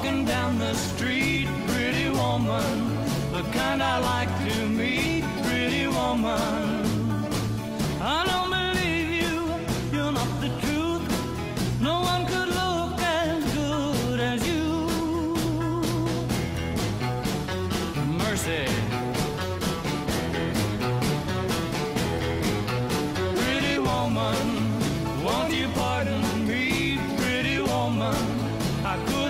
walking down the street, pretty woman, the kind I like to meet, pretty woman. I don't believe you, you're not the truth. No one could look as good as you. Mercy. Pretty woman, won't you pardon me, pretty woman? I could